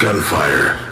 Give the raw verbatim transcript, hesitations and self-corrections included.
Gunfire.